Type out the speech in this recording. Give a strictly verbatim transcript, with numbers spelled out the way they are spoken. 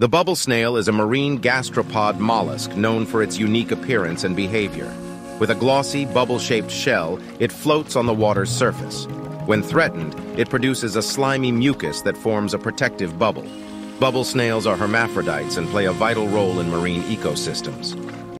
The bubble snail is a marine gastropod mollusk known for its unique appearance and behavior. With a glossy, bubble-shaped shell, it floats on the water's surface. When threatened, it produces a slimy mucus that forms a protective bubble. Bubble snails are hermaphrodites and play a vital role in marine ecosystems.